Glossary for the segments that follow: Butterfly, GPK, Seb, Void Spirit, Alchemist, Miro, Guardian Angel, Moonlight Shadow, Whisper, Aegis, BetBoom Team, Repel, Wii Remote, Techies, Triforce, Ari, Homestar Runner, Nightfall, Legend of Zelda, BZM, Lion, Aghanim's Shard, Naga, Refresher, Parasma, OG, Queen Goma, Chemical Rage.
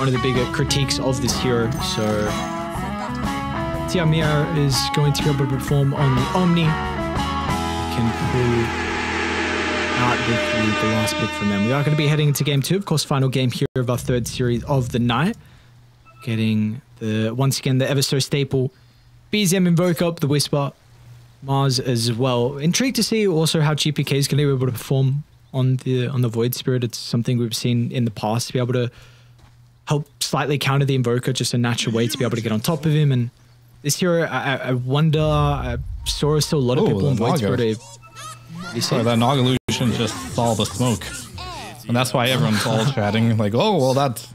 one of the bigger critiques of this hero. So Miro is going to be able to perform on the Omni. Can pull out with the last pick from them. We are going to be heading into game 2, of course, final game here of our third series of the night. Getting the, once again, the ever so staple BZM Invoker up, the Whisper, Mars as well. Intrigued to see also how GPK is going to be able to perform on the Void Spirit. It's something we've seen in the past, to be able to help slightly counter the Invoker, just a natural way to be able to get on top of him. And this hero, I wonder, I saw still a lot of people on Void Spirit. Sorry, that Naga illusion just saw the smoke. And that's why everyone's all chatting like, oh, well, that's...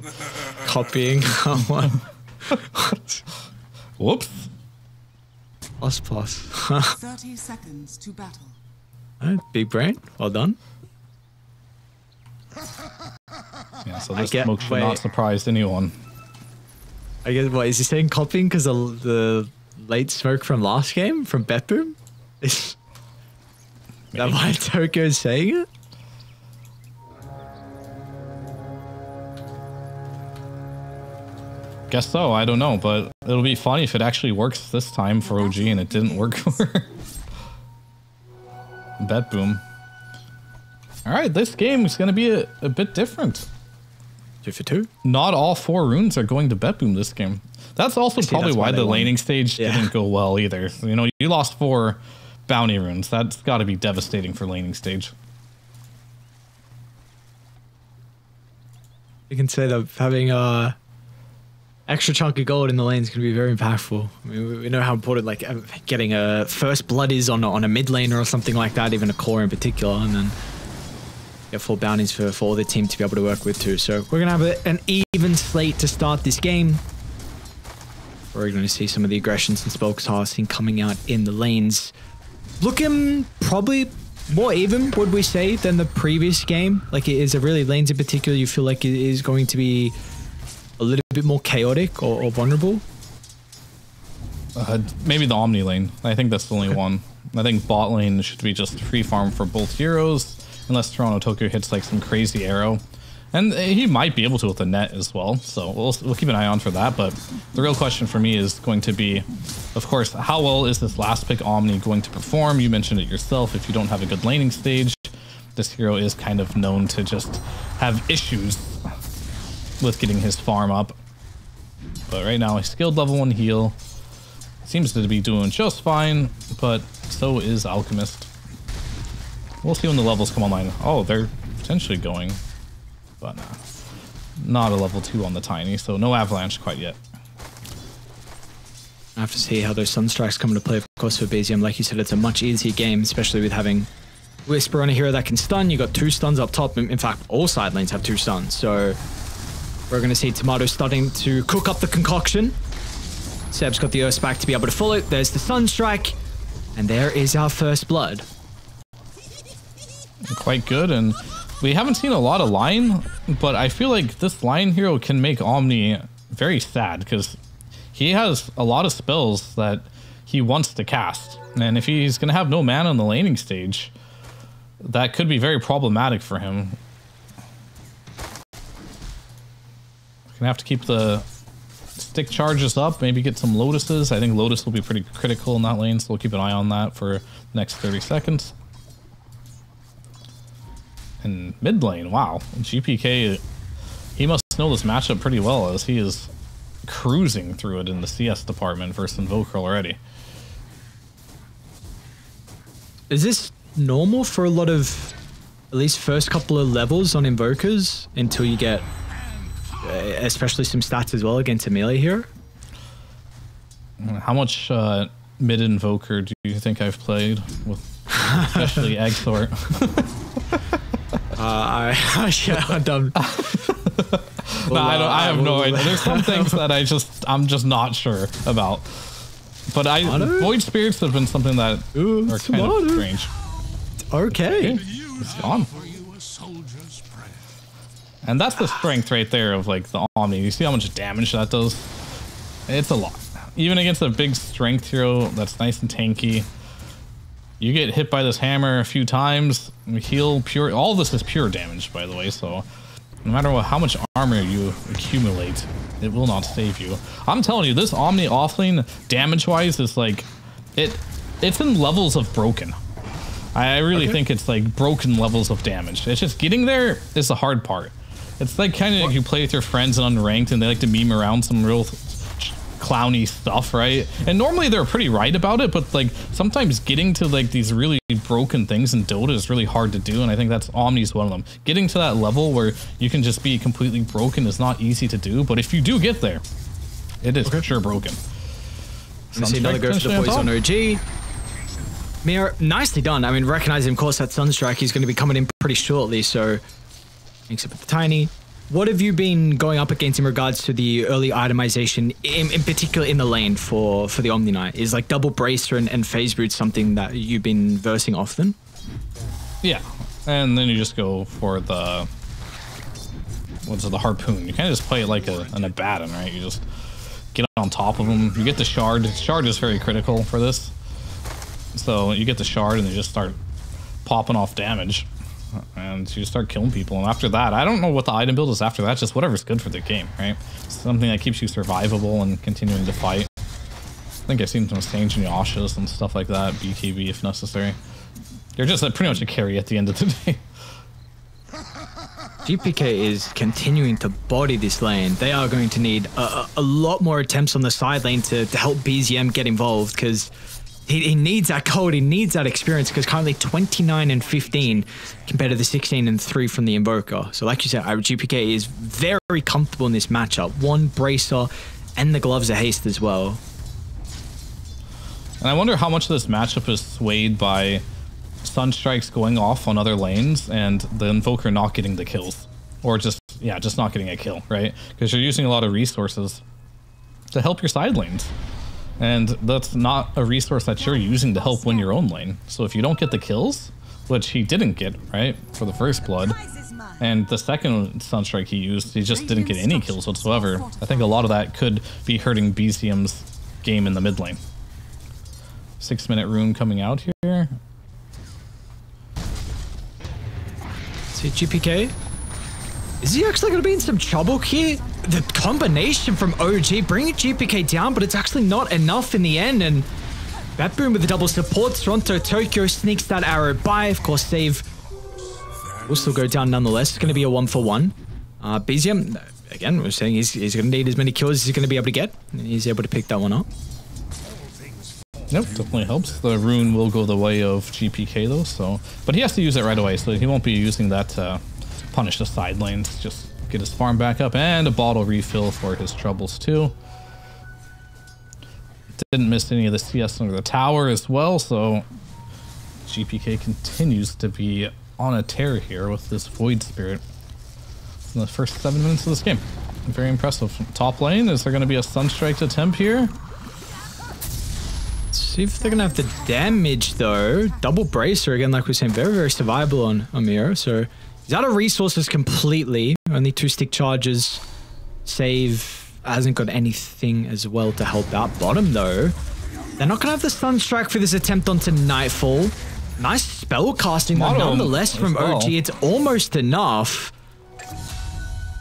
copying someone. What? Whoops. Plus. 30 seconds to battle. Right, big brain. Well done. Yeah, so this smoke should not surprise anyone. I guess, what, is he saying copying because the late smoke from last game? From BetBoom? Is that why Tokyo's saying it? Guess so, I don't know, but it'll be funny if it actually works this time for OG and it didn't work for BetBoom. Alright, this game is going to be a bit different. 2 for 2? Not all 4 runes are going to BetBoom this game. That's also probably why the laning stage didn't go well either. So, you know, you lost 4 bounty runes. That's got to be devastating for laning stage. You can say that having a extra chunk of gold in the lane is going to be very impactful. I mean, we know how important like getting a first blood is on a mid laner or something like that, even a core in particular, and then get 4 bounties for all the team to be able to work with too. So we're going to have an even slate to start this game. We're going to see some of the aggressions and spell casting coming out in the lanes. Looking probably more even, would we say, than the previous game. Like it is a really lanes in particular, you feel like it is going to be a little bit more chaotic or vulnerable? Maybe the Omni lane. I think that's the only one. I think bot lane should be just free farm for both heroes, unless Toronto Tokyo hits like some crazy arrow. And he might be able to with the net as well, so we'll keep an eye on for that. But the real question for me is going to be, of course, how well is this last pick Omni going to perform? You mentioned it yourself, if you don't have a good laning stage, this hero is kind of known to just have issues with getting his farm up. But right now, a skilled level 1 heal seems to be doing just fine, but so is Alchemist. We'll see when the levels come online. Oh, they're potentially going, but not a level 2 on the Tiny, so no avalanche quite yet. I have to see how those Sunstrikes come into play, of course, for BZM. Like you said, it's a much easier game, especially with having Whisper on a hero that can stun. You got 2 stuns up top. In fact, all side lanes have 2 stuns, so we're going to see Tomato starting to cook up the concoction. Seb's got the Earth back to be able to follow. There's the Sunstrike, and there is our first blood. Quite good, and we haven't seen a lot of Lion, but I feel like this Lion hero can make Omni very sad, because he has a lot of spells that he wants to cast, and if he's going to have no mana on the laning stage, that could be very problematic for him. Gonna have to keep the stick charges up, maybe get some Lotuses. I think Lotus will be pretty critical in that lane, so we'll keep an eye on that for the next 30 seconds. And mid lane, wow. GPK, he must know this matchup pretty well, as he is cruising through it in the CS department versus Invoker already. Is this normal for a lot of, at least first couple of levels on Invokers, until you get especially some stats as well against Amelia here? How much mid Invoker do you think I've played with, especially Exort? I'm done. No, I have no idea. There's some things that I'm just not sure about. But Void Spirits have been something that are kind of strange. Okay, it's gone. And that's the strength right there of like the Omni. You see how much damage that does? It's a lot. Even against a big strength hero that's nice and tanky, you get hit by this hammer a few times, heal pure. All this is pure damage, by the way, so No matter what, how much armor you accumulate, it will not save you. I'm telling you, this Omni offlane damage-wise is like, it's in levels of broken. I really think it's like broken levels of damage. It's just getting there is the hard part. It's like kind of like you play with your friends and unranked and they like to meme around some real clowny stuff, right? And normally they're pretty right about it, but like sometimes getting to like these really broken things in Dota is really hard to do, and I think that's Omni's one of them. Getting to that level where you can just be completely broken is not easy to do, but if you do get there, it is for sure broken. I'm gonna see another go for the poison OG. Miro, nicely done. I mean, recognizing, of course, that Sunstrike, he's going to be coming in pretty shortly, so... Except for the Tiny. What have you been going up against in regards to the early itemization, in particular in the lane for the Omni Knight? Is like double bracer and phase boot something that you've been versing often? Yeah, and then you just go for the... What's it, the harpoon? You kind of just play it like an Abaddon, right? You just get on top of them. You get the shard. Shard is very critical for this. So you get the shard and they just start popping off damage. And you start killing people, and after that, I don't know what the item build is after that, just whatever's good for the game, right? Something that keeps you survivable and continuing to fight. I think I've seen some Sage and Yashas and stuff like that, BKB if necessary. You're just pretty much a carry at the end of the day. GPK is continuing to body this lane. They are going to need a lot more attempts on the side lane to help BZM get involved, because... He needs that code, he needs that experience, because currently 29 and 15 compared to the 16 and 3 from the Invoker. So like you said, GPK is very comfortable in this matchup. One bracer and the gloves of haste as well. And I wonder how much of this matchup is swayed by Sunstrikes going off on other lanes and the Invoker not getting the kills. Or just not getting a kill, right? Because you're using a lot of resources to help your side lanes. And that's not a resource that you're using to help win your own lane. So if you don't get the kills, which he didn't get, right, for the first blood, and the second Sunstrike he used, he just didn't get any kills whatsoever. I think a lot of that could be hurting BZM's game in the mid lane. 6-minute rune coming out here. See GPK? Is he actually going to be in some trouble here? The combination from OG bringing GPK down, but it's actually not enough in the end. And BetBoom with the double support. Toronto Tokyo sneaks that arrow by. Of course, save will still go down nonetheless. It's going to be a 1-for-1. BZM, again, we're saying he's going to need as many kills as he's going to be able to get. And he's able to pick that one up. Nope, definitely helps. The rune will go the way of GPK though, so... But he has to use it right away, so he won't be using that to punish the side lanes. Just... get his farm back up, and a bottle refill for his troubles too. Didn't miss any of the CS under the tower as well, so GPK continues to be on a tear here with this Void Spirit in the first 7 minutes of this game. Very impressive. Top lane, is there going to be a Sunstrike attempt here? Let's see if they're going to have the damage though. Double bracer again, like we were saying, very survivable on Miro, so... He's out of resources completely. Only 2 stick charges. Save hasn't got anything as well to help out. Bottom though, they're not going to have the Sunstrike for this attempt onto Nightfall. Nice spell casting though, nonetheless from OG. It's almost enough.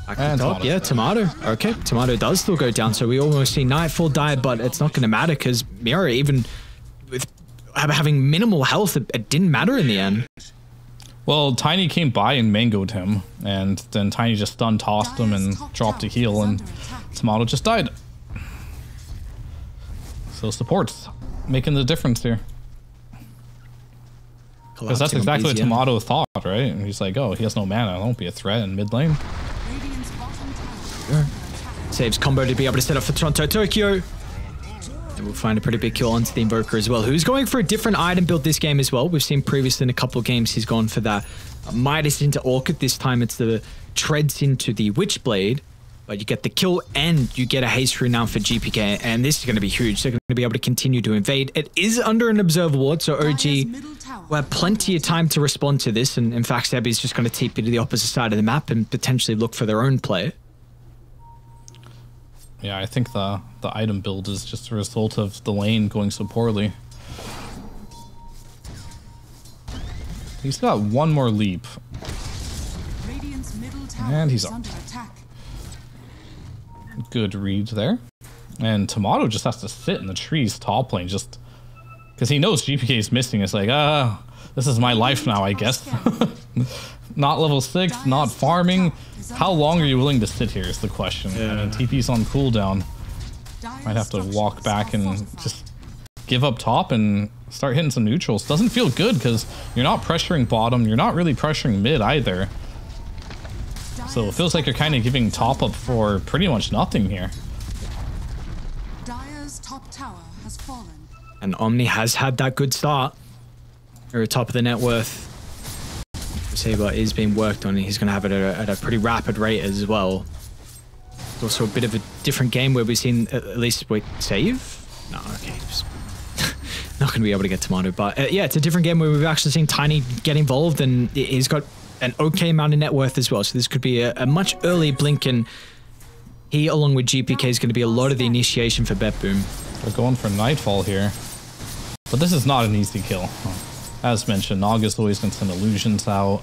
Back to top, yeah, Tomato. Okay, Tomato does still go down. So we almost see Nightfall die, but it's not going to matter because Miro, even with having minimal health, it didn't matter in the end. Well, Tiny came by and mangoed him, and then Tiny just stun tossed him and dropped a heal, and Tomato just died. So supports making the difference here. Because that's exactly what Tomato thought, right? And he's like, oh, he has no mana, I won't be a threat in mid lane. Sure. Saves combo to be able to set up for Toronto Tokyo. And we'll find a pretty big kill onto the Invoker as well, who's going for a different item build this game as well. We've seen previously in a couple of games he's gone for that Midas into Orchid. This time it's the Treads into the Witchblade. But you get the kill and you get a haste rune now for GPK. And this is going to be huge. They're going to be able to continue to invade. It is under an Observer Ward, so OG will have plenty of time to respond to this. And in fact, Seb is just going to TP to the opposite side of the map and potentially look for their own player. Yeah, I think the item build is just a result of the lane going so poorly. He's got one more leap. And he's up. Good read there. And Tomato just has to sit in the trees, tall plane, just because he knows GPK is missing. It's like, this is my life now, I guess. Not level 6, not farming. How long are you willing to sit here is the question. Yeah. And TP's on cooldown. Might have to walk back and just give up top and start hitting some neutrals. Doesn't feel good because you're not pressuring bottom. You're not really pressuring mid either. So it feels like you're kind of giving top up for pretty much nothing here. Dire's top tower has fallen. And Omni has had that good start. They're at top of the net worth. Saber is being worked on, and he's going to have it at a pretty rapid rate as well. It's also a bit of a different game where we've seen at least... Wait, save? No, okay. Not going to be able to get Tomato, but yeah, it's a different game where we've actually seen Tiny get involved, and he's got an okay amount of net worth as well, so this could be a much early blink, and he, along with GPK, is going to be a lot of the initiation for BetBoom. They're going for Nightfall here, but this is not an easy kill. As mentioned, Naga's always going to send illusions out.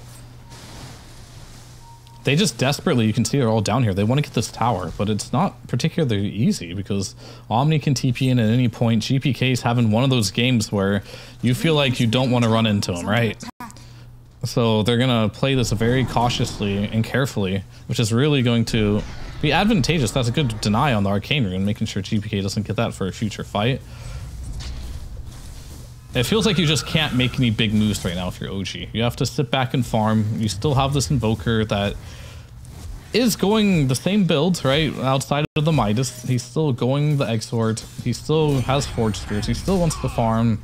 They just desperately, you can see they're all down here. They want to get this tower, but it's not particularly easy because Omni can TP in at any point. GPK's having one of those games where you feel like you don't want to run into him, right? So they're going to play this very cautiously and carefully, which is really going to be advantageous. That's a good deny on the Arcane Rune, making sure GPK doesn't get that for a future fight. It feels like you just can't make any big moves right now if you're OG. You have to sit back and farm. You still have this Invoker that is going the same build, right? Outside of the Midas, he's still going the Exort. He still has Forge Spears. He still wants to farm.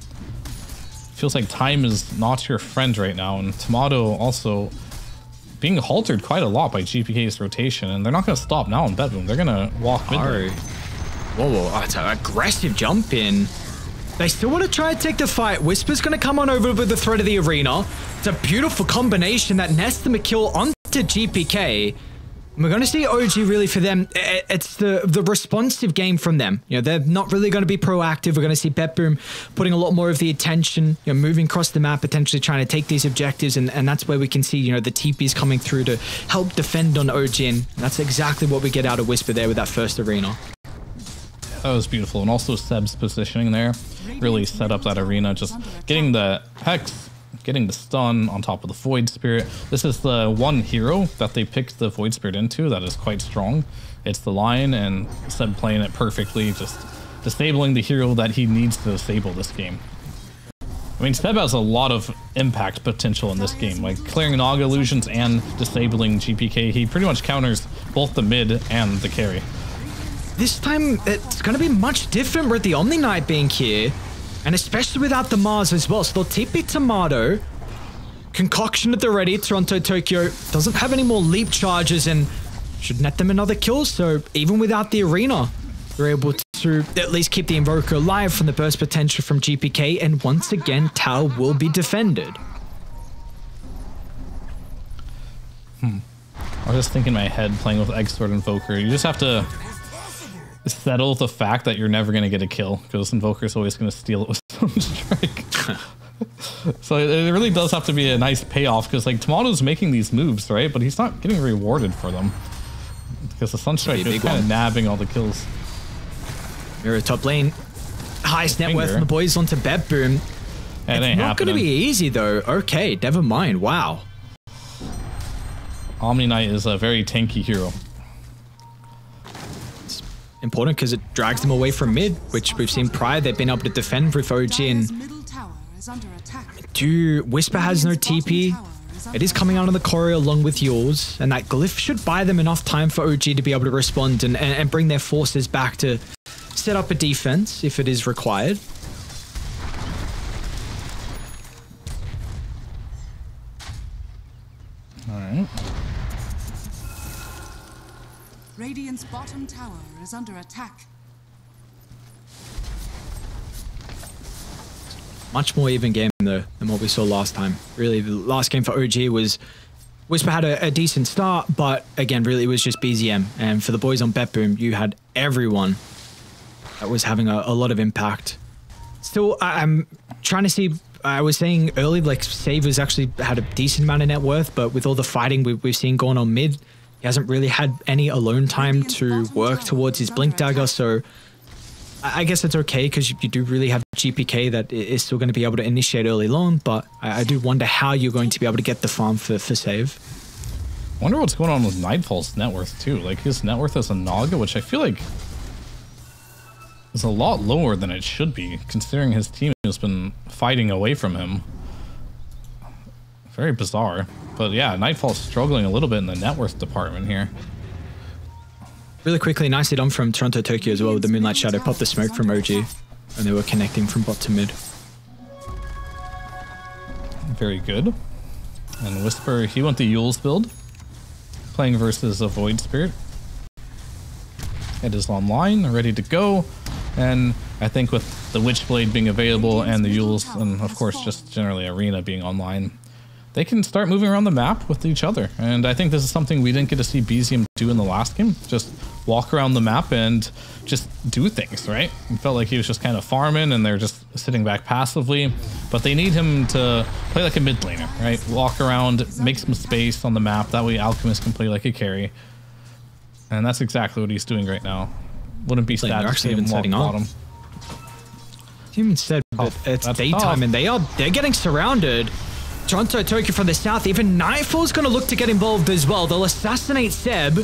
Feels like time is not your friend right now. And Tomato also being haltered quite a lot by GPK's rotation. And they're not going to stop now in BetBoom. They're going to walk midway. Whoa, that's an aggressive jump in. They still want to try and take the fight. Whisper's going to come on over with the threat of the arena. It's a beautiful combination that nests the kill onto GPK. And we're going to see OG really for them. It's the responsive game from them. You know, they're not really going to be proactive. We're going to see BetBoom putting a lot more of the attention, you know, moving across the map, potentially trying to take these objectives. And that's where we can see, you know, the TPs coming through to help defend on OG. And that's exactly what we get out of Whisper there with that first arena. That was beautiful. And also Seb's positioning there really set up that arena, just getting the Hex, getting the stun on top of the Void Spirit. This is the one hero that they picked the Void Spirit into that is quite strong. It's the Lion, and Seb playing it perfectly, just disabling the hero that he needs to disable this game. I mean, Seb has a lot of impact potential in this game, like clearing Naga illusions and disabling GPK. He pretty much counters both the mid and the carry. This time, it's going to be much different with the Omni Knight being here, and especially without the Mars as well. So they'll TP Tomato. Concoction at the ready. Toronto Tokyo doesn't have any more leap charges and should net them another kill. So even without the arena, they're able to at least keep the Invoker alive from the burst potential from GPK. And once again, Tau will be defended. I was just thinking in my head, playing with Exort and Invoker, you just have to settle the fact that you're never going to get a kill because Invoker is always going to steal it with some strike. So it really does have to be a nice payoff because, like, Tomato's making these moves, right? But he's not getting rewarded for them because the Sunstrike is kind of nabbing all the kills. Miro top lane. Highest net worth from the boys onto BetBoom. It's not going to be easy, though. Okay, never mind. Wow. Omni Knight is a very tanky hero. Important because it drags them away from mid, which we've seen prior. They've been able to defend with OG, and Whisper has no TP. It is coming out of the corridor along with Eul's, and that glyph should buy them enough time for OG to be able to respond and bring their forces back to set up a defense if it is required. All right. Radiant's bottom tower is under attack. Much more even game, though, than what we saw last time. Really, the last game for OG was... Whisper had a decent start, but again, really, it was just BZM. And for the boys on BetBoom, you had everyone that was having a lot of impact. Still, I'm trying to see... I was saying early, like, Savers actually had a decent amount of net worth, but with all the fighting we've seen going on mid... He hasn't really had any alone time to work towards his Blink Dagger, so I guess it's okay because you do really have GPK that is still going to be able to initiate early long, but I do wonder how you're going to be able to get the farm for save. I wonder what's going on with Nightfall's net worth too. Like, his net worth as a Naga, which I feel like is a lot lower than it should be, considering his team has been fighting away from him. Very bizarre. But yeah, Nightfall's struggling a little bit in the net worth department here. Really quickly, nicely done from Toronto Tokyo as well with the Moonlight Shadow. Popped the smoke from OG, and they were connecting from bot to mid. Very good. And Whisper, he went the Eul's build, playing versus a Void Spirit. It is online, ready to go, and I think with the Witchblade being available and the Eul's, and of course just generally Arena being online, they can start moving around the map with each other. And I think this is something we didn't get to see BZM do in the last game. Just walk around the map and just do things, right? It felt like he was just kind of farming and they're just sitting back passively, but they need him to play like a mid laner, right? Walk around, make some space on the map. That way Alchemist can play like a carry. And that's exactly what he's doing right now. Wouldn't be sad to see him walk bottom. Human said, but it's daytime and they're getting surrounded. Toronto Tokyo from the south, even Nightfall's going to look to get involved as well. They'll assassinate Seb,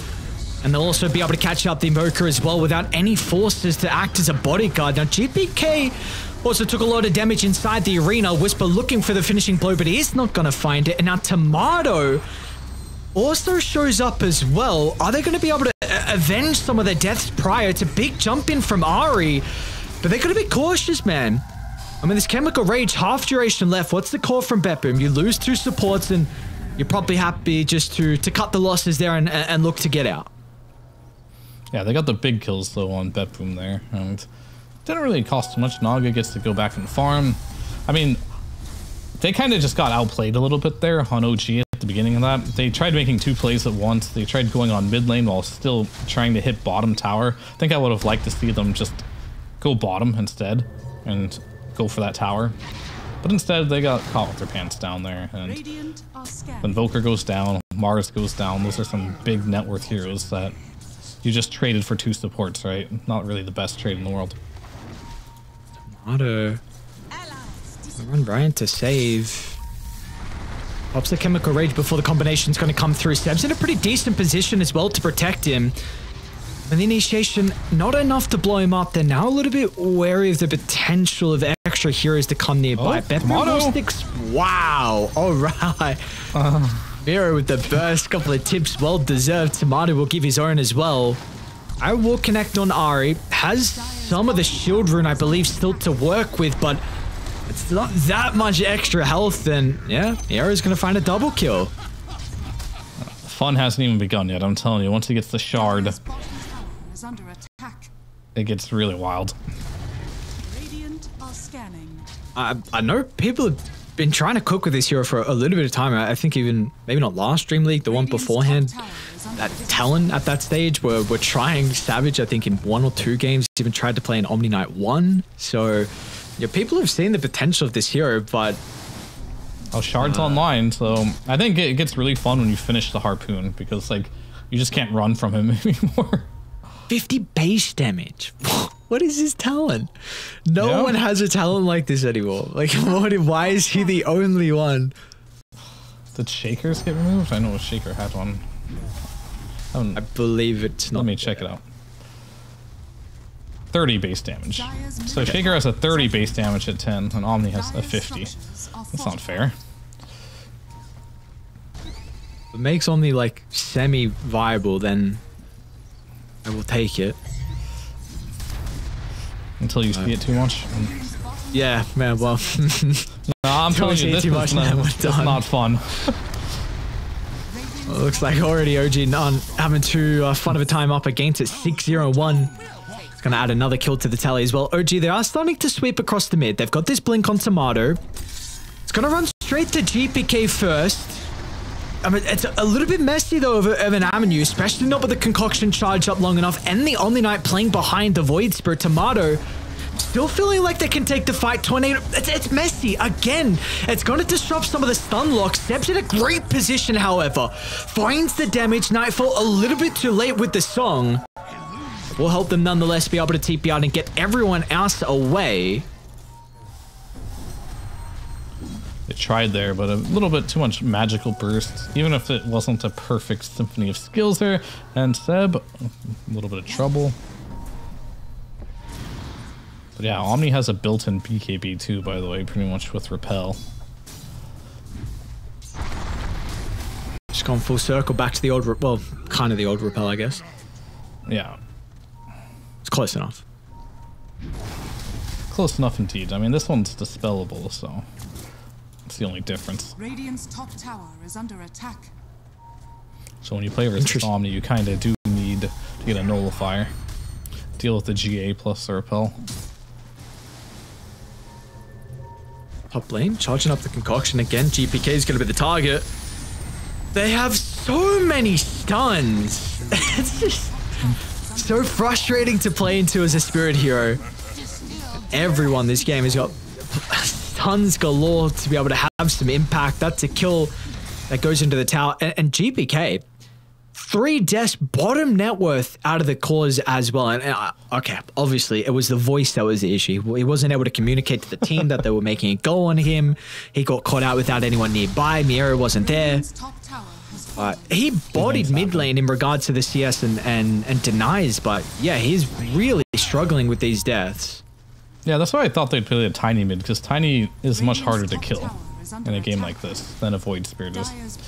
and they'll also be able to catch up the Invoker as well without any forces to act as a bodyguard. Now, GPK also took a lot of damage inside the arena. Whisper looking for the finishing blow, but he's not going to find it. And now Tomato also shows up as well. Are they going to be able to avenge some of their deaths prior? It's a big jump in from Ari, but they're going to be cautious, man. I mean, this Chemical Rage, half duration left. What's the call from BetBoom? You lose two supports and you're probably happy just to cut the losses there and look to get out. Yeah, they got the big kills though on BetBoom there. And it didn't really cost much. Naga gets to go back and farm. I mean, they kind of just got outplayed a little bit there on OG at the beginning of that. They tried making two plays at once. They tried going on mid lane while still trying to hit bottom tower. I think I would have liked to see them just go bottom instead and go for that tower, but instead they got caught with their pants down there, and Invoker goes down, Mars goes down. Those are some big net worth heroes that you just traded for two supports, right? Not really the best trade in the world. Tomato, I run Ryan to save. Pops the Chemical Rage before the combination's going to come through. Seb's in a pretty decent position as well to protect him. And the initiation, not enough to blow him up. They're now a little bit wary of the potential of extra heroes to come nearby. BetBoom wow. All right. Miro with the burst, couple of tips, well deserved. Tomato will give his own as well. I will connect on Ari. Has some of the shield rune, I believe, still to work with, but it's not that much extra health. And yeah, Miro's going to find a double kill. Fun hasn't even begun yet. I'm telling you, once he gets the shard, under attack, it gets really wild. Radiant are scanning. I know people have been trying to cook with this hero for a little bit of time. I think even maybe not last DreamLeague, the one beforehand, that Talon at that stage were trying Savage. I think in one or two games, even tried to play an Omni Knight 1. So yeah, people have seen the potential of this hero, but shard's online, so I think it gets really fun when you finish the harpoon because like you just can't run from him anymore. 50 base damage. What is his talent? No one has a talent like this anymore. Like, why is he the only one? Did Shakers get removed? I know a Shaker had one. I believe it's not. Let me check it out. 30 base damage. So okay. Shaker has a 30 base damage at 10, and Omni has a 50. That's not fair. If it makes Omni like semi-viable, then I will take it. Until you see it too much. Yeah, man, well. No, I'm telling you, this is not fun. Well, it looks like already OG none having too fun of a time up against it. 6-0-1. It's going to add another kill to the tally as well. OG, they are starting to sweep across the mid. They've got this blink on Tomato. It's going to run straight to GPK first. I mean, it's a little bit messy though of an avenue, especially not with the concoction charged up long enough and the Omni Knight playing behind the Void Spirit. Tomato Still feeling like they can take the fight. Tornado, it's messy again. It's going to disrupt some of the stun locks. Seb's in a great position, however. Finds the damage. Nightfall a little bit too late with the song. Will help them nonetheless be able to TP out and get everyone else away. They tried there, but a little bit too much magical burst, even if it wasn't a perfect symphony of skills there. And Seb, a little bit of trouble. But yeah, Omni has a built-in BKB too, by the way, pretty much with Repel. Just gone full circle back to the old, well, kind of the old Repel, I guess. Yeah. It's close enough. Close enough indeed. I mean, this one's dispellable, so that's the only difference. Radiant's top tower is under attack. So when you play versus Omni, you kind of do need to get a Nullifier. Deal with the GA plus the Repel. Top lane, charging up the concoction again. GPK is going to be the target. They have so many stuns. It's just so frustrating to play into as a Spirit hero. Everyone this game has got stuns galore to be able to have some impact. That's a kill that goes into the tower. And GPK, 3 deaths, bottom net worth out of the cause as well. And okay, obviously it was the voice that was the issue. He wasn't able to communicate to the team that they were making a goal on him. He got caught out without anyone nearby. Miro wasn't there. He bodied mid lane in regards to the CS and denies, but yeah, he's really struggling with these deaths. Yeah, that's why I thought they'd play a Tiny mid, because Tiny is much harder to kill in a game like this than a Void Spirit is.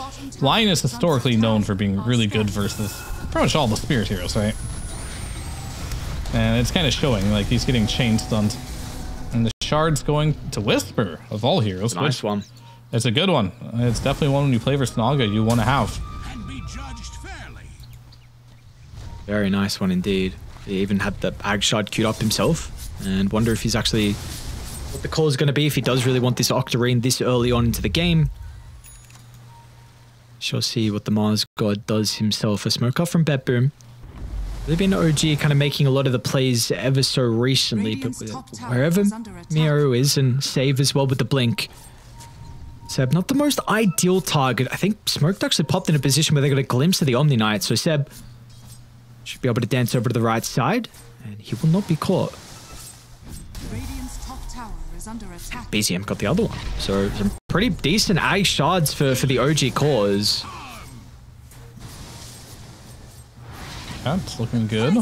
Lion is historically known for being really good versus pretty much all the Spirit heroes, right? And it's kind of showing, like he's getting chain stunned. And the shard's going to Whisper, of all heroes. Nice one. It's a good one. It's definitely one when you play versus Naga you want to have. And be judged fairly. Very nice one indeed. He even had the Ag Shard queued up himself. And wonder if he's actually... what the call is going to be if he does really want this Octarine this early on into the game. Shall see what the Mars God does himself. A smoke up from BetBoom. They've been OG kind of making a lot of the plays ever so recently, but wherever Miro is, and save as well with the blink. Seb, not the most ideal target. I think Smoked actually popped in a position where they got a glimpse of the Omni Knight, so Seb should be able to dance over to the right side, and he will not be caught. Radiant's top tower is under attack. BZM got the other one, so some pretty decent Ag Shards for the OG cause. That's looking good.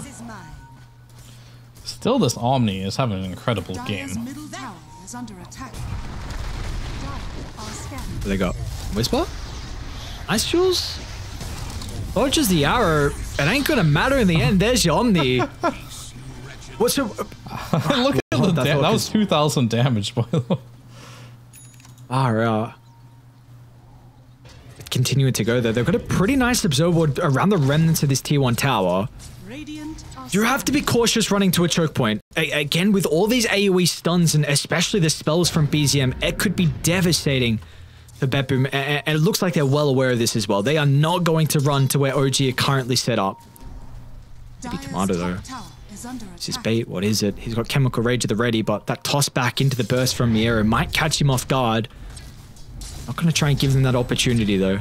Still, this Omni is having an incredible game. They got Whisper. Nice, Jules. Dodges the arrow. It ain't gonna matter in the end. There's your Omni. What's your... Look at the damage. That was 2,000 damage, by the way. Alright. Continuing to go there. They've got a pretty nice observe ward around the remnants of this tier 1 tower. You have to be cautious running to a choke point. Again, with all these AoE stuns and especially the spells from BZM, it could be devastating for BetBoom. And it looks like they're well aware of this as well. They are not going to run to where OG are currently set up. Maybe Tomato though. Is this bait? What is it? He's got Chemical Rage at the ready, but that toss back into the burst from Miero might catch him off guard. Not going to try and give them that opportunity though.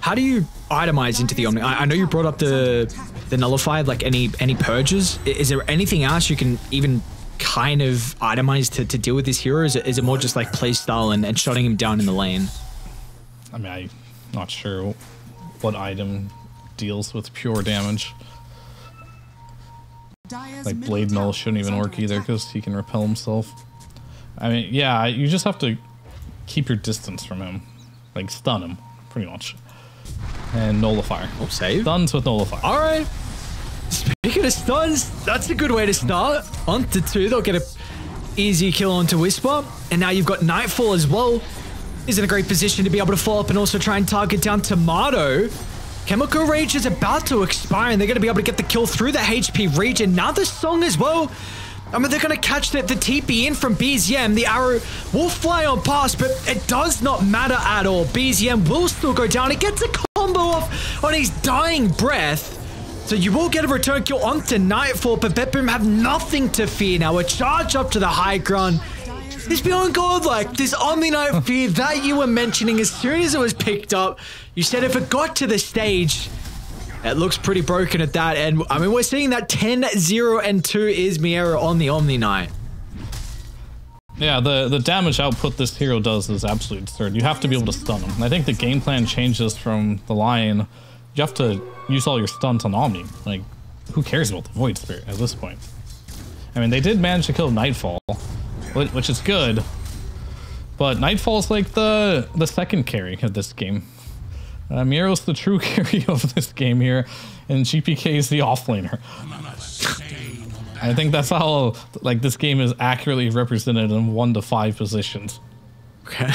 How do you itemize into the Omni? I know you brought up the Nullifier, like any purges. Is there anything else you can even kind of itemize to deal with this hero? Is it more just like playstyle and shutting him down in the lane? I mean, I'm not sure what item deals with pure damage. Like Blade Null shouldn't even work either because he can repel himself. I mean, yeah, you just have to keep your distance from him. Like stun him, pretty much. And Nullifier. Oh, save. Stuns with Nullifier. All right. Speaking of stuns, that's a good way to start. On to 2, they'll get an easy kill onto Whisper. And now you've got Nightfall as well. He's in a great position to be able to follow up and also try and target down Tomato. Chemical Rage is about to expire and they're going to be able to get the kill through the HP Rage. And now the song as well. I mean, they're going to catch the TP in from BZM. The arrow will fly on past, but it does not matter at all. BZM will still go down. It gets a combo off on his dying breath. So you will get a return kill onto Nightfall, but BetBoom have nothing to fear now. A charge up to the high ground. It's beyond godlike. This Omni Knight fear that you were mentioning, as soon as it was picked up, you said if it got to the stage, it looks pretty broken at that end. I mean, we're seeing that 10-0 and 2 is Miro on the Omni Knight. Yeah, the damage output this hero does is absolutely absurd. You have to be able to stun him. And I think the game plan changes from the Lion. You have to use all your stunts on Omni. Like, who cares about the Void Spirit at this point? I mean, they did manage to kill Nightfall, which is good. But Nightfall's like the second carry of this game. Miro's the true carry of this game here, and GPK is the offlaner. I think that's how like this game is accurately represented in 1 to 5 positions. Okay.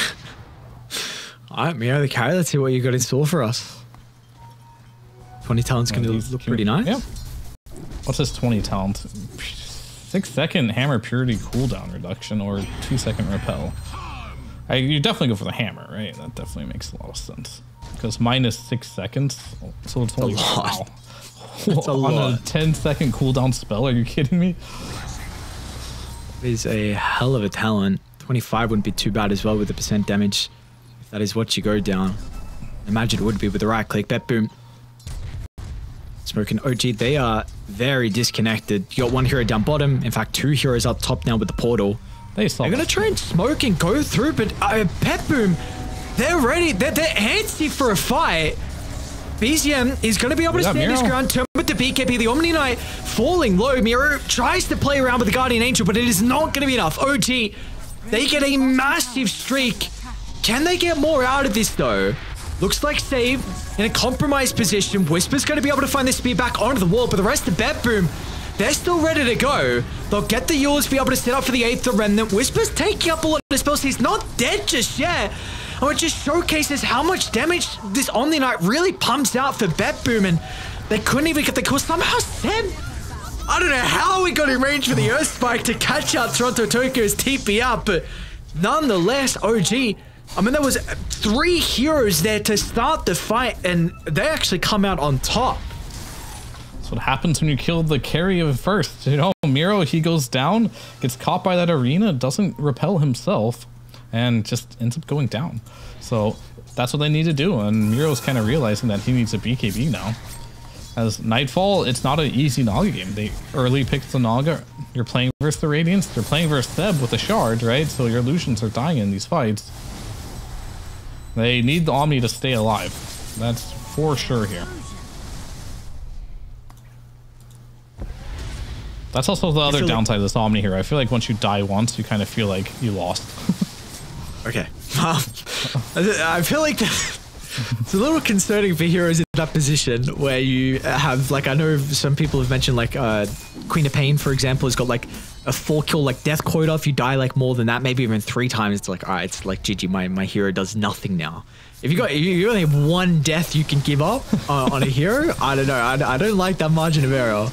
All right, Miro the carry. Let's see what you got in store for us. 20 talent's gonna look pretty nice. Yep. Yeah. What's this 20 talent? 6-second hammer purity cooldown reduction or 2-second repel. You definitely go for the hammer, right? That definitely makes a lot of sense. Because minus 6 seconds, so it's only a lot. That's a lot. On a 10-second cooldown spell, are you kidding me? That is a hell of a talent. 25 wouldn't be too bad as well with the percent damage. If that is what you go down. Imagine it would be with the right click. BetBoom. Smoke and OG, they are very disconnected. You got one hero down bottom. In fact, 2 heroes up top now with the portal. They're going to try and smoke and go through, but BetBoom, they're ready. They're antsy for a fight. BZM is going to be able to stand his ground, turn with the BKB. The Omni Knight falling low. Miro tries to play around with the Guardian Angel, but it is not going to be enough. OG, they get a massive streak. Can they get more out of this, though? Looks like save in a compromised position. Whisper's going to be able to find the speed back onto the wall, but the rest of BetBoom, they're still ready to go. They'll get the Eul's, be able to set up for the 8th Remnant. Whisper's taking up a lot of the spells. He's not dead just yet. Oh, it just showcases how much damage this Omni Knight really pumps out for BetBoom, and they couldn't even get the kill. Somehow Seb, I don't know how he got in range for the Earth Spike to catch out Toronto Tokyo's TP out, but nonetheless, OG, I mean, there was 3 heroes there to start the fight, and they actually come out on top. That's what happens when you kill the carry first. You know, Miro, he goes down, gets caught by that arena, doesn't repel himself, and just ends up going down. So that's what they need to do, and Miro's kind of realizing that he needs a BKB now. As Nightfall, it's not an easy Naga game. They early picked the Naga. You're playing versus the Radiance. They're playing versus Seb with a shard, right? So your illusions are dying in these fights. They need the Omni to stay alive. That's for sure here. That's also the other downside of this Omni here. I feel like once you die once, you kind of feel like you lost. Okay. I feel like it's a little concerning for heroes in that position where you have, like, I know some people have mentioned, like, Queen of Pain, for example, has got, like, a 4-kill, like, death quota. If you die, like, more than that, maybe even 3 times, it's like, all right, it's like, GG, my hero does nothing now. If you only have 1 death you can give up on a hero, I don't know. I don't like that margin of error.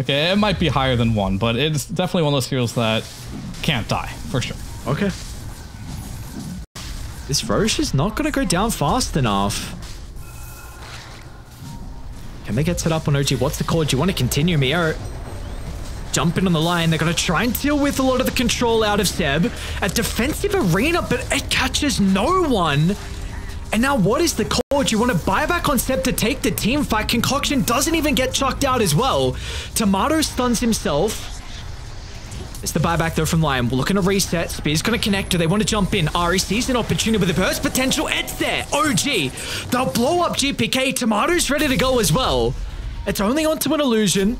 Okay, it might be higher than 1, but it's definitely one of those heroes that can't die, for sure. Okay. This Roche is not going to go down fast enough. Can they get set up on OG? What's the call? Do you want to continue, Miro? Jumping on the line. They're going to try and deal with a lot of the control out of Seb. A defensive arena, but it catches no one. And now what is the call? Do you want to buy back on Seb to take the team fight? Concoction doesn't even get chucked out as well. Tomato stuns himself. It's the buyback though from Lion. We're looking to reset. Spear's going to connect. Do they want to jump in? Ari sees an opportunity with the burst potential. It's there. OG. They'll blow up GPK. Tomato's ready to go as well. It's only onto an illusion.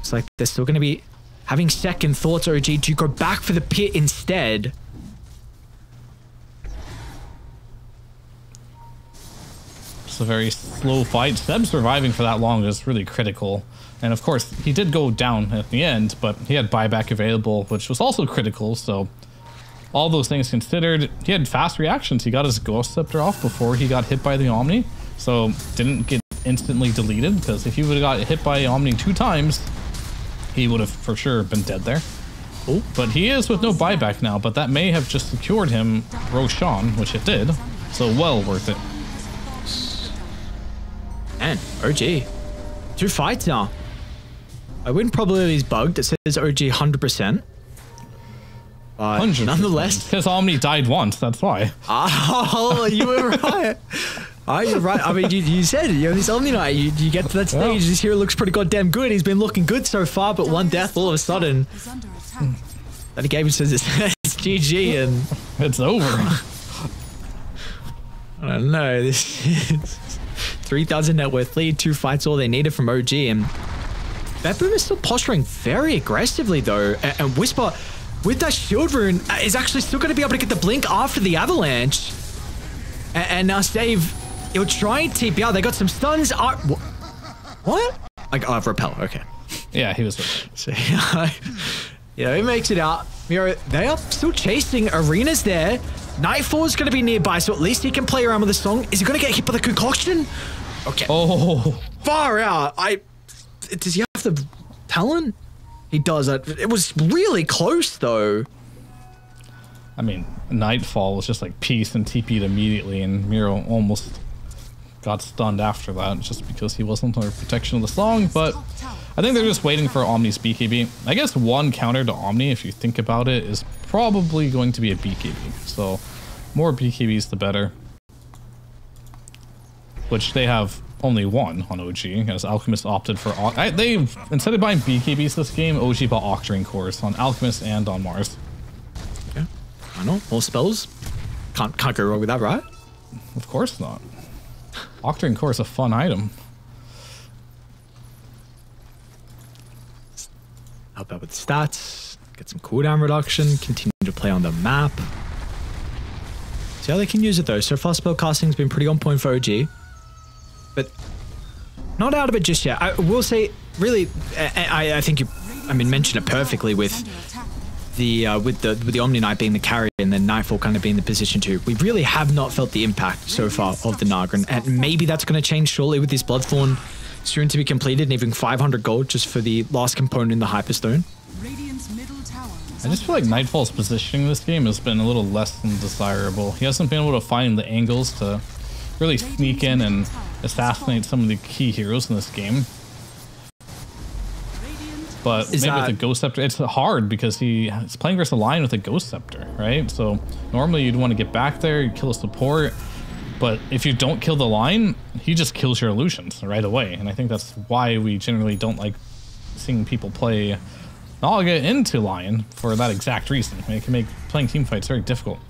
It's like they're still going to be having second thoughts, OG. Do you go back for the pit instead? It's a very slow fight. Seb surviving for that long is really critical. And of course, he did go down at the end, but he had buyback available, which was also critical. So all those things considered, he had fast reactions. He got his Ghost Scepter off before he got hit by the Omni. So didn't get instantly deleted, because if he would have got hit by Omni 2 times, he would have for sure been dead there. Oh, but he is with no buyback now, but that may have just secured him Roshan, which it did. So well worth it. Man, OG. Two fights now. I win probability is bugged. It says OG 100%. But 100%. Nonetheless. Because Omni died once, that's why. Oh, you were right. Oh, you're right. I mean, you said it. You know, this Omni Knight, you get to that stage, this hero looks pretty goddamn good. He's been looking good so far, but one death all of a sudden. That he gave him says it's GG and... It's over. I don't know. This is 3,000 net worth lead, two fights all they needed from OG. And BetBoom is still posturing very aggressively, though. And Whisper, with that shield rune, is actually still going to be able to get the blink after the avalanche. And now Stave, you're trying TP out. They got some stuns. What? Like, Repel. Okay. Yeah, he was. So, yeah, he makes it out. Miro, they are still chasing arenas there. Nightfall is going to be nearby, so at least he can play around with the song. Is he going to get hit by the concoction? Okay. Oh. Far out. Does he have the talent? He does. It was really close, though. I mean, Nightfall was just like peace and TP'd immediately, and Miro almost got stunned after that just because he wasn't under protection of the song, but I think they're just waiting for Omni's BKB. I guess one counter to Omni, if you think about it, is probably going to be a BKB, so more BKBs the better. Which they have only one on OG, as Alchemist opted for... They've, instead of buying BKBs this game, OG bought Octarine Cores on Alchemist and on Mars. I know, more spells. Can't go wrong with that, right? Of course not. Octarine Core is a fun item. Help out with stats, get some cooldown reduction, continue to play on the map. See how they can use it though. So far spellcasting's been pretty on point for OG. But not out of it just yet. I will say, really, I think you, I mean, mentioned it perfectly with the Omni Knight being the carrier and then Nightfall kind of being the position too. We really have not felt the impact so far of the Naga, and maybe that's going to change shortly with this Bloodthorn soon to be completed and even 500 gold just for the last component in the Hyperstone. I just feel like Nightfall's positioning in this game has been a little less than desirable. He hasn't been able to find the angles to really sneak in and assassinate some of the key heroes in this game. But maybe with a Ghost Scepter, it's hard because he's playing versus a Lion with a Ghost Scepter, right? So normally you'd want to get back there, you kill a support, but if you don't kill the Lion, he just kills your illusions right away. And I think that's why we generally don't like seeing people play Naga into Lion for that exact reason. I mean, it can make playing team fights very difficult.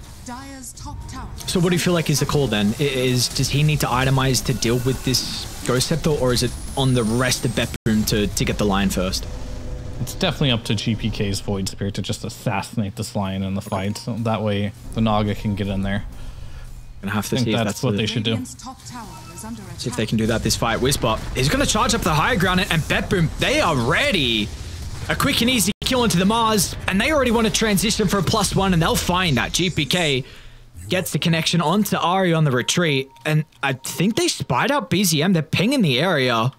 So what do you feel like is the call then? Does he need to itemize to deal with this Ghost Scepter, or is it on the rest of BetBoom to get the Lion first? It's definitely up to GPK's Void Spirit to just assassinate this Lion in the fight. So that way, the Naga can get in there. Gonna have to see if that's what they should do. See if they can do that this fight. Whisper, he's gonna charge up the higher ground, and BetBoom, they are ready. A quick and easy kill into the Mars, and they already want to transition for a +1, and they'll find that. GPK gets the connection onto Ari on the retreat, and I think they spied out BZM. They're pinging the area.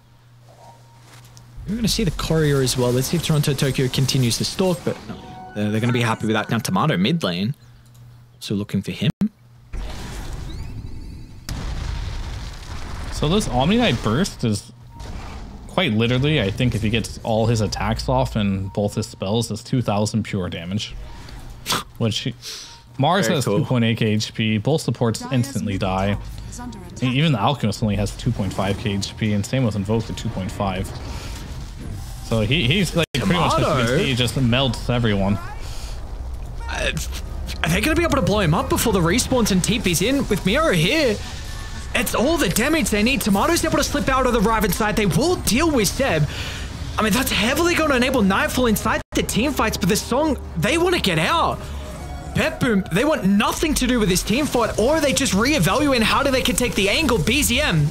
We're going to see the courier as well. Let's see if Toronto Tokyo continues to stalk, but no, they're going to be happy with that. Now Tomato mid lane, so looking for him. So this Omni Knight burst is quite literally, I think if he gets all his attacks off and both his spells, is 2,000 pure damage. Which Mars has 2.8k HP, both supports instantly die. Even the Alchemist only has 2.5k HP, and same with Invoker 2.5. So he's like pretty much he just melts everyone. Are they going to be able to blow him up before the respawns and TP's in? With Miro here, it's all the damage they need. Tomato's able to slip out of the Riven side. They will deal with Seb. I mean, that's heavily going to enable Nightfall inside the team fights, but this song, they want to get out. BetBoom, they want nothing to do with this team fight, or they just reevaluate how they can take the angle. BZM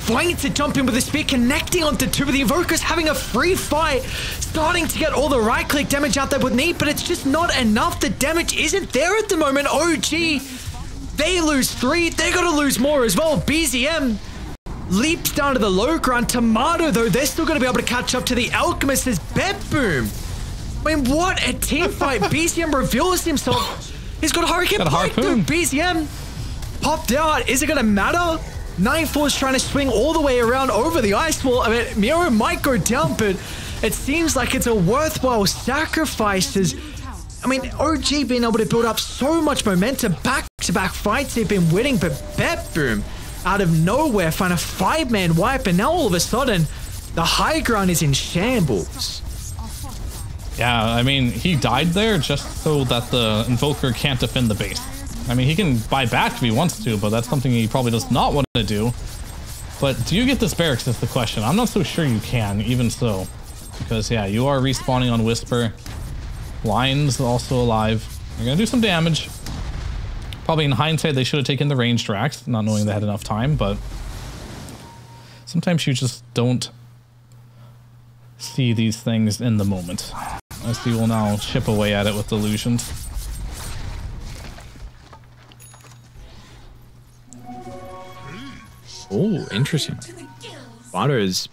flying to jump in with a spear, connecting onto two of the Invokers, having a free fight, starting to get all the right-click damage out they would need, but it's just not enough. The damage isn't there at the moment. OG, they lose 3. They're going to lose more as well. BZM leaps down to the low ground. Tomato, though, they're still going to be able to catch up to the Alchemist as BetBoom. I mean, what a team fight. BZM reveals himself. He's got a Hurricane Pike, dude. BZM popped out. Is it going to matter? Nightfall is trying to swing all the way around over the ice wall. I mean, Miro might go down, but it seems like it's a worthwhile sacrifice. I mean, OG being able to build up so much momentum, back-to-back fights they've been winning, but BetBoom out of nowhere find a five-man wipe, and now all of a sudden, the high ground is in shambles. Yeah, I mean, he died there just so that the Invoker can't defend the base. I mean, he can buy back if he wants to, but that's something he probably does not want to do. But do you get this barracks is the question. I'm not so sure you can, even so. Because, yeah, you are respawning on Whisper. Lion's also alive. They're going to do some damage. Probably in hindsight, they should have taken the ranged racks, not knowing they had enough time, but sometimes you just don't see these things in the moment. As he will now chip away at it with illusions. Oh, interesting. Tomato is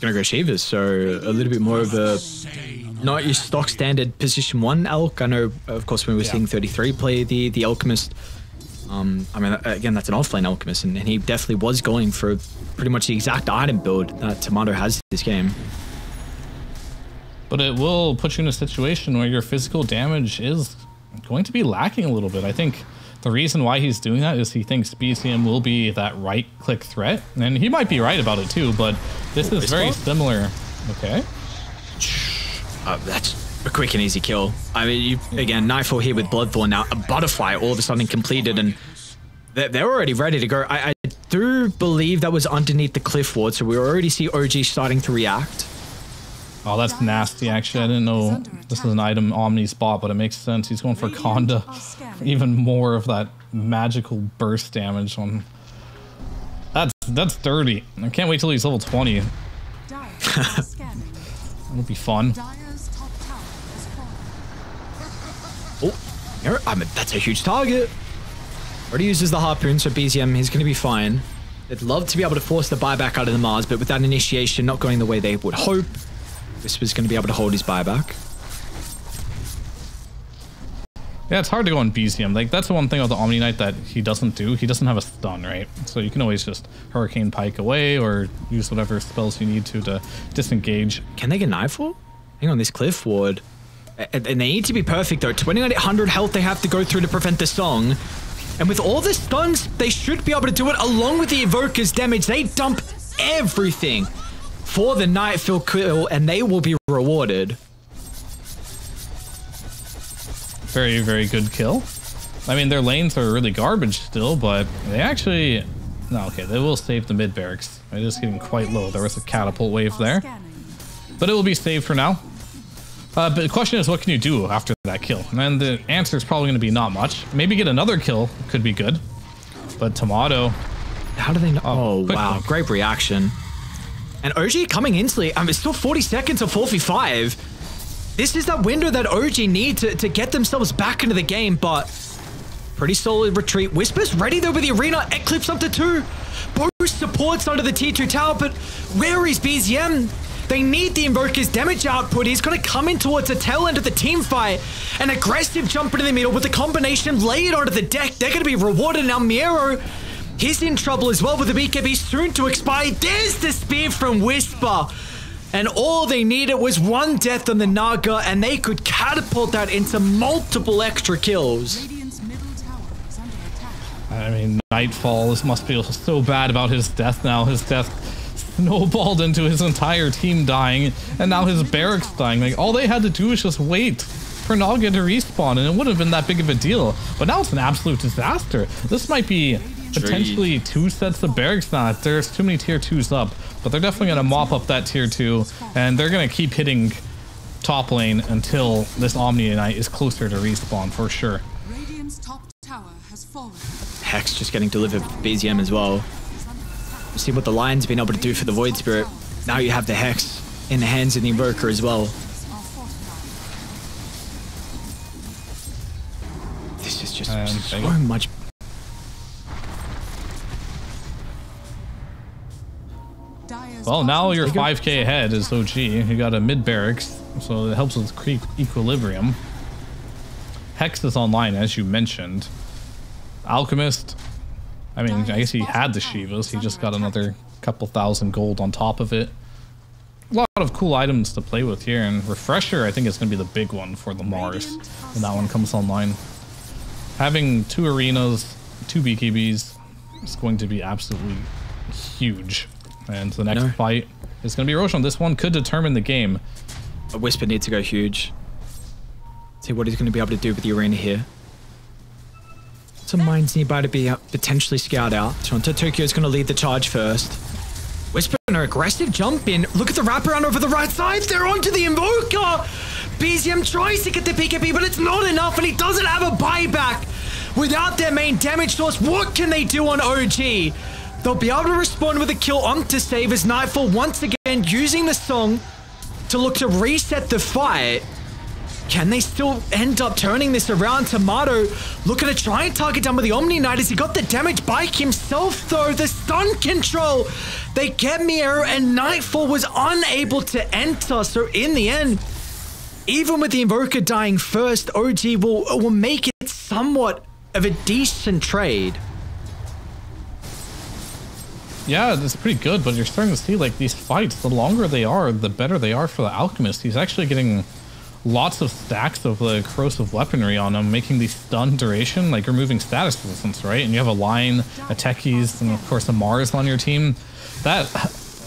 going to go Shivas, so a little bit more of a not your stock standard position one elk. I know, of course, when we were seeing 33 play the Alchemist. I mean, again, that's an offlane Alchemist, and he definitely was going for pretty much the exact item build that Tomato has this game. But it will put you in a situation where your physical damage is going to be lacking a little bit. I think the reason why he's doing that is he thinks BZM will be that right-click threat, and he might be right about it too, but this is very similar. Okay. That's a quick and easy kill. I mean, you, again, Nightfall here with Bloodthorn now. A butterfly all of a sudden completed, and they're already ready to go. I do believe that was underneath the cliff ward, so we already see OG starting to react. Oh, that's nasty, actually. I didn't know this is an item Omni's bought, but it makes sense. He's going for Conda for even more of that magical burst damage on... That's dirty. I can't wait till he's level 20. It'll be fun. Oh, I mean, that's a huge target. Already uses the harpoon, so BZM is going to be fine. They'd love to be able to force the buyback out of the Mars, but with that initiation not going the way they would hope, Whisper's going to be able to hold his buyback. Yeah, it's hard to go on BZM. Like, that's the one thing about the Omni Knight that he doesn't do. He doesn't have a stun, right? So you can always just Hurricane Pike away or use whatever spells you need to disengage. Can they get Nightfall? Hang on, this cliff ward. And they need to be perfect, though. 2,900 health they have to go through to prevent the song. And with all the stuns, they should be able to do it along with the Evoker's damage. They dump everything for the Nightfall kill, and they will be rewarded. Very, very good kill. I mean, their lanes are really garbage still, but they actually... No, okay, they will save the mid barracks. It is getting quite low. There was a catapult wave there. But it will be saved for now. But the question is, what can you do after that kill? And the answer is probably going to be not much. Maybe get another kill. Could be good. But Tomato... How do they know? Oh, wow. Look. Great reaction. And OG coming instantly. I mean, it's still 40 seconds of 4v5. This is that window that OG need to get themselves back into the game, but pretty solid retreat. Whisper's ready though with the arena. Eclipse up to 2. Both supports under the T2 tower, but where is BZM? They need the Invoker's damage output. He's going to come in towards the tail end of the team fight. An aggressive jump into the middle with the combination laid onto the deck. They're going to be rewarded. Now Miro, he's in trouble as well with the BKB soon to expire. There's the spear from Whisper. And all they needed was one death on the Naga, and they could catapult that into multiple extra kills. I mean, Nightfall, this must feel so bad about his death now. His death snowballed into his entire team dying, and now his barracks dying. Like, all they had to do was just wait for Naga to respawn, and it wouldn't have been that big of a deal. But now it's an absolute disaster. This might be... potentially 2 sets of barracks now. There's too many tier 2s up, but they're definitely going to mop up that tier 2, and they're going to keep hitting top lane until this Omni Knight is closer to respawn for sure. Radiance top tower has fallen. Hex just getting delivered for BZM as well. You see what the Lion's been able to do for the Void Spirit. Now you have the Hex in the hands of the Invoker as well. This is just so much... Well, now you're 5k ahead as OG. You got a mid barracks, so it helps with creep equilibrium. Hex is online, as you mentioned. Alchemist I mean, I guess he had the Shivas. He just got another couple thousand gold on top of it. A lot of cool items to play with here, and Refresher I think is going to be the big one for the Mars when that one comes online. Having two arenas, two BKBs is going to be absolutely huge. And the next fight is going to be Roshan. This one could determine the game. A Whisper needs to go huge. See what he's going to be able to do with the arena here. Some mines nearby to be potentially scouted out. Toronto Tokyo is going to lead the charge first. Whisper an aggressive jump in. Look at the wraparound over the right side. They're onto the Invoker. BZM tries to get the PKB, but it's not enough, and he doesn't have a buyback. Without their main damage source, what can they do on OG? They'll be able to respond with a kill on to save his Nightfall once again, using the song to look to reset the fight. Can they still end up turning this around? Tomato looking to try and target down with the Omni Knight as he got the damage bike himself though. The stun control. They get Miro and Nightfall was unable to enter. So in the end, even with the Invoker dying first, OG will make it somewhat of a decent trade. Yeah, it's pretty good, but you're starting to see like these fights, the longer they are, the better they are for the Alchemist. He's actually getting lots of stacks of the corrosive weaponry on him, making the stun duration, like removing status resistance, right? And you have a Lion, a Techies, and of course a Mars on your team. That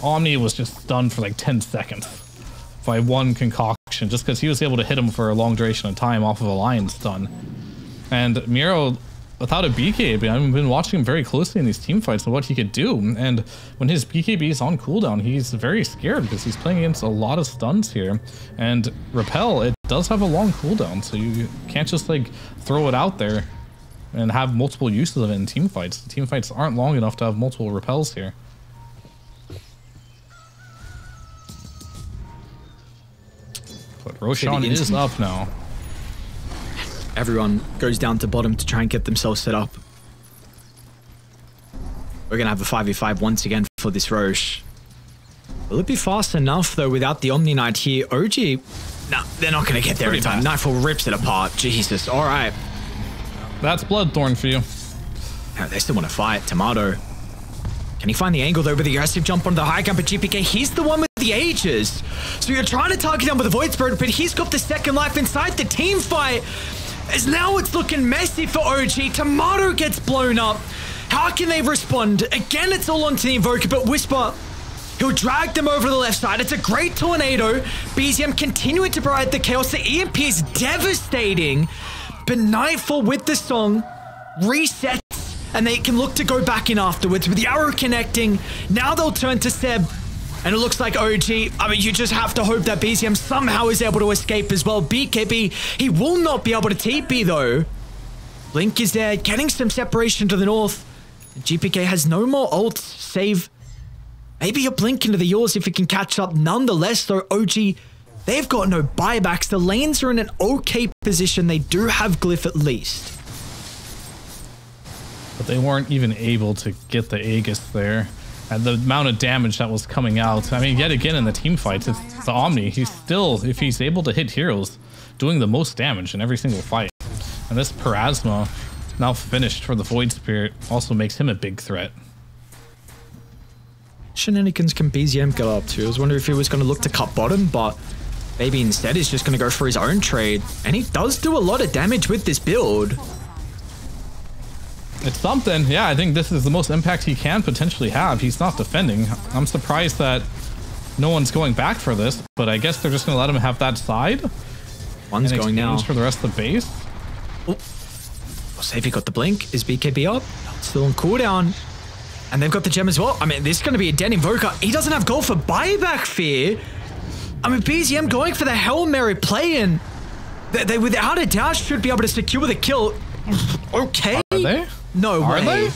Omni was just stunned for like 10 seconds by one concoction, just because he was able to hit him for a long duration of time off of a Lion stun. And Miro, without a BKB, I've been watching him very closely in these team fights and what he could do. And when his BKB is on cooldown, he's very scared because he's playing against a lot of stuns here. And Repel, it does have a long cooldown, so you can't just like throw it out there and have multiple uses of it in team fights. The team fights aren't long enough to have multiple Repels here. But Roshan is up now. Everyone goes down to bottom to try and get themselves set up. We're going to have a 5v5 once again for this Roche. Will it be fast enough, though, without the Omni Knight here? OG, no, they're not going to get there in time. Nightfall rips it apart. Jesus, all right. That's Bloodthorn for you. No, they still want to fight. Tomato. Can he find the angle, though, with the aggressive jump on the high ground? But GPK, he's the one with the ages. So you're trying to target him with the Void Spirit, but he's got the second life inside the team fight. As now it's looking messy for OG. Tomato gets blown up. How can they respond? Again, it's all onto the Invoker, but Whisper, he'll drag them over to the left side. It's a great tornado. BZM continuing to provide the chaos. The EMP is devastating, but Nightfall with the song resets, and they can look to go back in afterwards with the arrow connecting. Now they'll turn to Seb. And it looks like OG, I mean, you just have to hope that BZM somehow is able to escape as well. BKB, he will not be able to TP though. Link is there, getting some separation to the north. GPK has no more ults, save maybe a blink into the Eul's if he can catch up. Nonetheless though, OG, they've got no buybacks. The lanes are in an okay position. They do have Glyph at least. But they weren't even able to get the Aegis there. And the amount of damage that was coming out. I mean, yet again in the team fights, it's the Omni. He's still, if he's able to hit heroes, doing the most damage in every single fight. And this Parasma, now finished for the Void Spirit, also makes him a big threat. Shenanigans can BZM go up to? I was wondering if he was going to look to cut bottom, but maybe instead he's just going to go for his own trade. And he does do a lot of damage with this build. It's something. Yeah, I think this is the most impact he can potentially have. He's not defending. I'm surprised that no one's going back for this, but I guess they're just going to let him have that side. One's going now. For the rest of the base. Oh. We'll see if he got the blink. Is BKB up? Still on cooldown. And they've got the gem as well. I mean, this is going to be a dead Invoker. He doesn't have gold for buyback fear. I mean, BZM going for the Hail Mary play, and they without a doubt should be able to secure the kill. Okay. Are they? No way. Are they?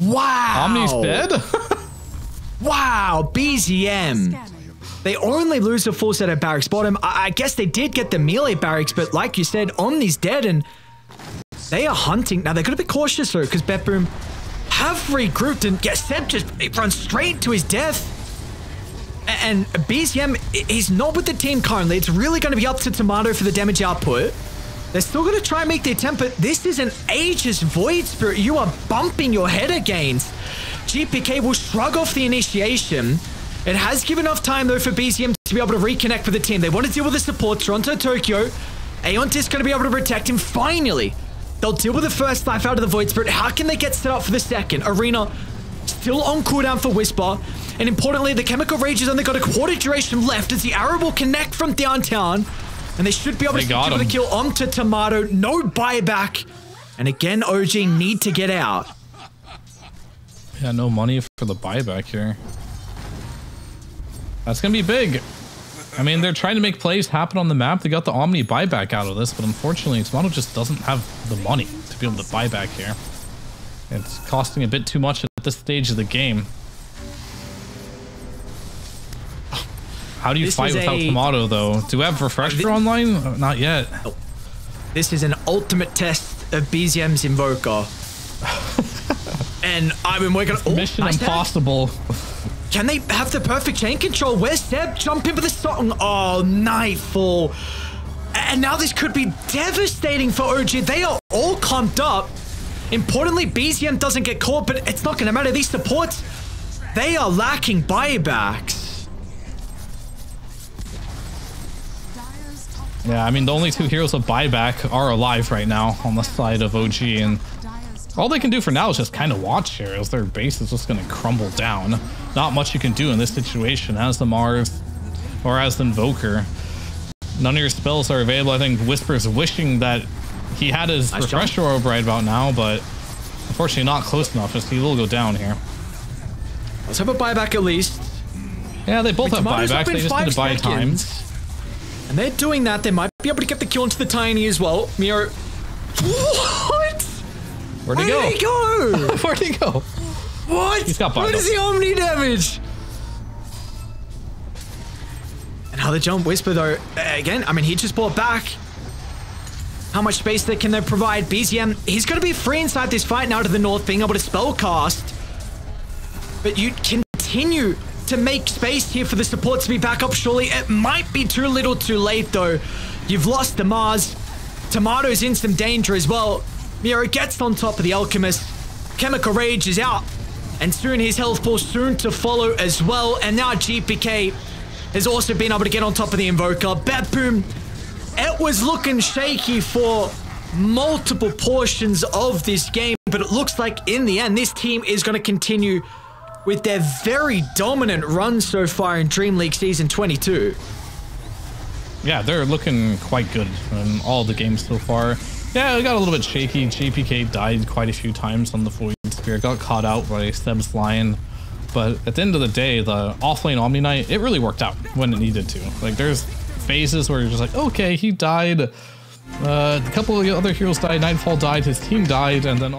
Wow. Omni's dead? Wow. BZM. They only lose the full set of barracks bottom. I guess they did get the melee barracks, but like you said, Omni's dead and they are hunting. Now, they're going to be cautious, though, because BetBoom have regrouped and get Seb just runs straight to his death. And BZM, he's not with the team currently. It's really going to be up to Tomato for the damage output. They're still going to try and make the attempt, but this is an Aegis Void Spirit. You are bumping your head against. GPK will shrug off the initiation. It has given enough time, though, for BZM to be able to reconnect with the team. They want to deal with the support. Toronto, Tokyo. Aeontis is going to be able to protect him. Finally, they'll deal with the first life out of the Void Spirit. How can they get set up for the second? Arena still on cooldown for Whisper. And importantly, the Chemical Rage has only got a quarter duration left as the arrow will connect from downtown. And they should be able to kill onto Tomato. No buyback. And again, OG need to get out. Yeah, no money for the buyback here. That's going to be big. I mean, they're trying to make plays happen on the map. They got the Omni buyback out of this, but unfortunately, Tomato just doesn't have the money to be able to buy back here. It's costing a bit too much at this stage of the game. How do you fight without Tomato, though? Do we have Refresher online? Not yet. This is an ultimate test of BZM's Invoker. And I've been working on... Mission impossible. Can they have the perfect chain control? Where's Seb? Jump in for the song. Oh, Nightfall. And now this could be devastating for OG. They are all clumped up. Importantly, BZM doesn't get caught, but it's not going to matter. These supports, they are lacking buybacks. Yeah, I mean, the only two heroes of buyback are alive right now on the side of OG, and all they can do for now is just kind of watch here as their base is just going to crumble down. Not much you can do in this situation as the Mars or as the Invoker. None of your spells are available. I think Whisper's wishing that he had his Refresher orb right about now, but unfortunately not close enough. Just he will go down here. Let's have a buyback at least. Yeah, they both have buybacks. They just need to buy time. And they're doing that. They might be able to get the kill into the Tiny as well. Miro. What? Where'd he go? Where'd he go? Where'd he go? What? He's got bundles. What is the Omni damage? And how the jump Whisper, though. Again, I mean, he just bought back. How much space they can provide? BZM, he's going to be free inside this fight now to the north, being able to spell cast. But you continue to make space here for the support to be back up. Surely it might be too little too late, though. You've lost the Mars. Tomato's in some danger as well. Miro gets on top of the Alchemist. Chemical Rage is out, and soon his health ball soon to follow as well. And now GPK has also been able to get on top of the Invoker. BetBoom, it was looking shaky for multiple portions of this game, but it looks like in the end this team is going to continue with their very dominant run so far in DreamLeague Season 22. Yeah, they're looking quite good in all the games so far. Yeah, it got a little bit shaky. GPK died quite a few times on the Void Spirit. Got caught out by Seb's Lion. But at the end of the day, the offlane Omni Knight, it really worked out when it needed to. Like, there's phases where you're just like, okay, he died. A couple of the other heroes died. Nightfall died. His team died. And then all